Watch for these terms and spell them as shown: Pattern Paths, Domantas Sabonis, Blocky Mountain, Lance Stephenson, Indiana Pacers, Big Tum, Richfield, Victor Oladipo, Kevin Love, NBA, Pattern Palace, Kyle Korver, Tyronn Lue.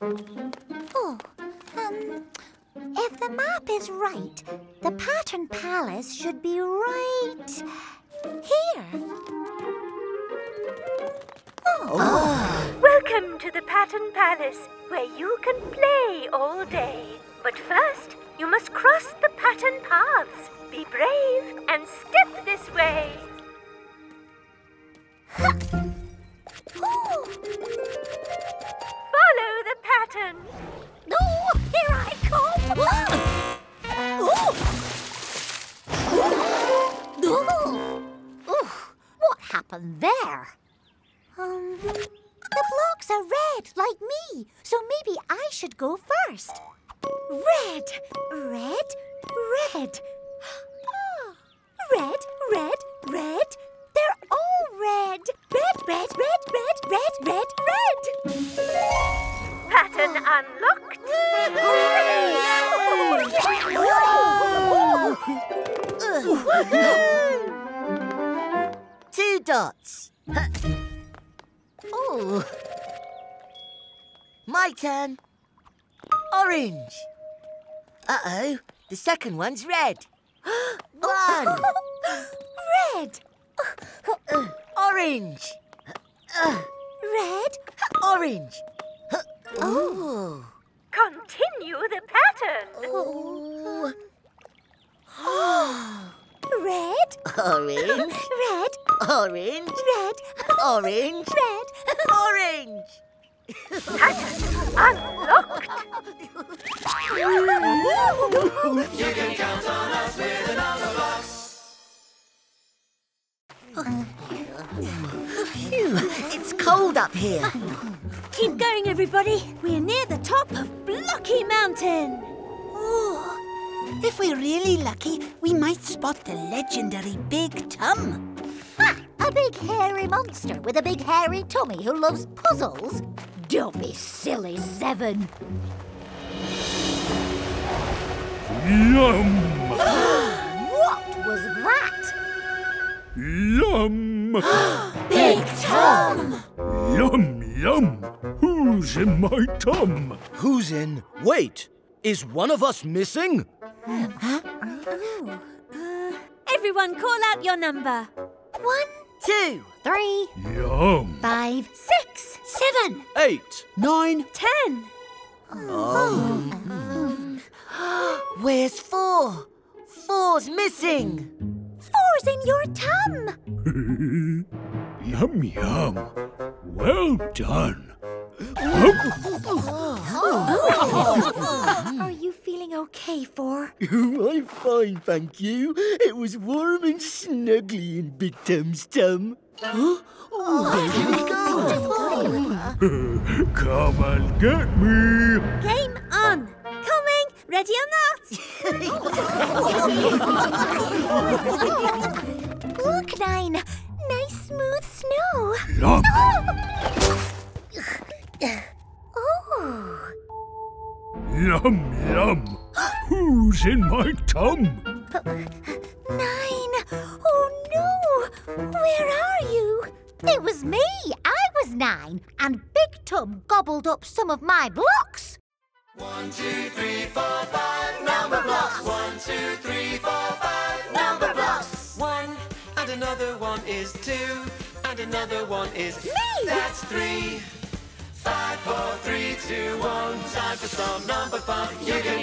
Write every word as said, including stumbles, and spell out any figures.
Oh, um, if the map is right, the Pattern Palace should be right here. Oh. Oh. Welcome to the Pattern Palace, where you can play all day. But first, you must cross the Pattern Paths. Be brave and step this way. Ha. Follow the pattern. Oh, here I come. Ooh. Ooh. Ooh. Ooh. What happened there? Um, the blocks are red, like me, so maybe I should go first. Red, red, red. Ah, red, red, red. They're all red. Red, red, red, red, red, red, red. Pattern unlocked. Two dots. Oh. My turn. Orange. Uh-oh. The second one's red. One. Red. Uh, orange. Uh, red. Orange. Oh. Continue the pattern. Oh. Oh. Red. Orange. Red. Orange. Red. Orange. Red. Orange. Pattern unlocked. You can count on us with another box. Phew, it's cold up here. Keep going, everybody. We are near the top of Blocky Mountain. Ooh. If we're really lucky, we might spot the legendary Big Tum. Ha! A big hairy monster with a big hairy tummy who loves puzzles. Don't be silly, Seven. Yum! What was that? Yum! Big Tum! Yum, yum! Who's in my tum? Who's in? Wait! Is one of us missing? Huh? Oh. Uh, everyone call out your number. One, two, three. Yum! Five, six, seven, eight, nine, ten. Oh. Um. Where's four? Four's missing. Four's in your tum! Yum, yum. Well done. Are you feeling okay, Four? I'm fine, thank you. It was warm and snuggly in Big Tum's tum. Huh? Oh, there we go. Come and get me. Game on. Coming. Ready or not? Look, Nine. Nice smooth snow. Yum. Oh. Yum, yum. Who's in my tum? Nine. Oh, no. Where are you? It was me. I was Nine. And Big Tum gobbled up some of my blocks. One, two, three, four, five, number blocks. One, two, three, four, five, number blocks. One, and another one is two, and another one is me. That's three. Five, four, three, two, one. Time for some number fun. You can